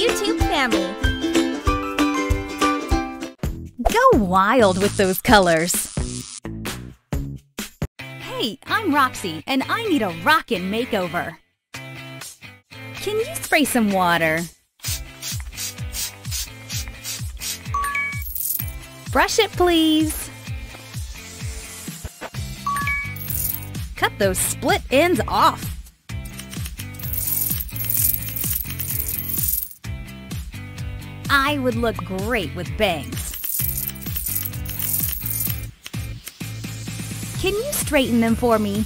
YouTube family. Go wild with those colors. Hey, I'm Roxy, and I need a rockin' makeover. Can you spray some water? Brush it, please. Cut those split ends off. I would look great with bangs. Can you straighten them for me?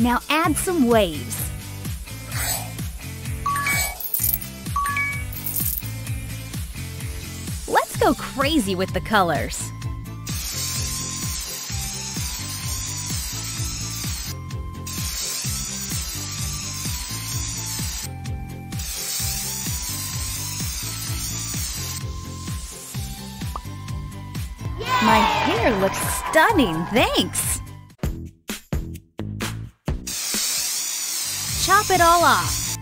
Now add some waves. Let's go crazy with the colors. My hair looks stunning, thanks! Chop it all off.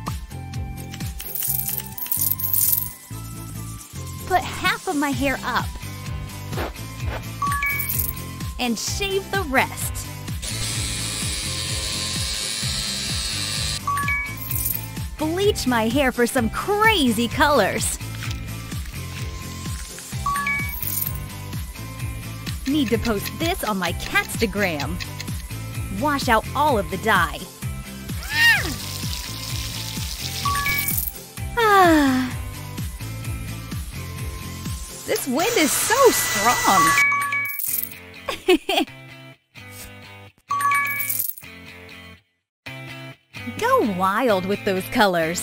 Put half of my hair up. And shave the rest. Bleach my hair for some crazy colors. Need to post this on my catstagram. Wash out all of the dye. Ah. This wind is so strong. Go wild with those colors.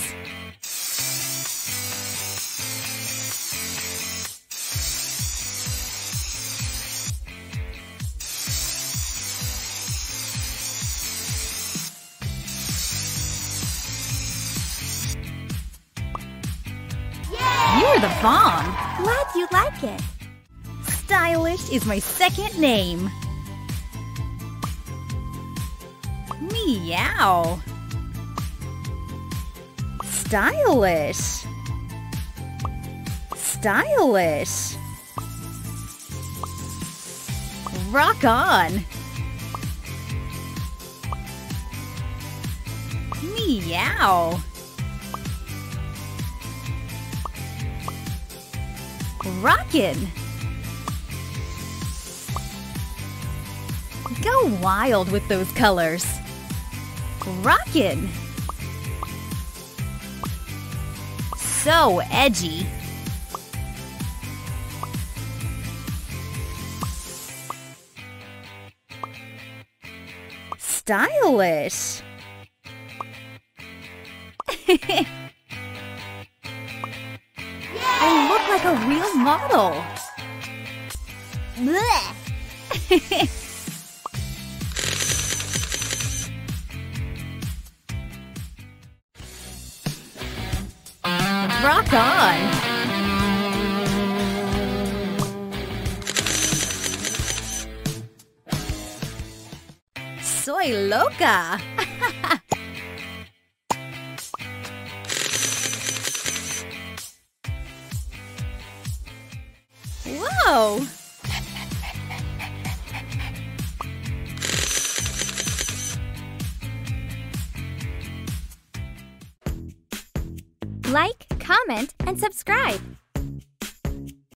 The bomb. Glad you like it. Stylish is my second name. Meow. Stylish. Stylish. Rock on. Meow. Rockin'! Go wild with those colors. Rockin'! So edgy. Stylish. Like a real model. Rock on. Soy loca. Whoa! Like, comment, and subscribe!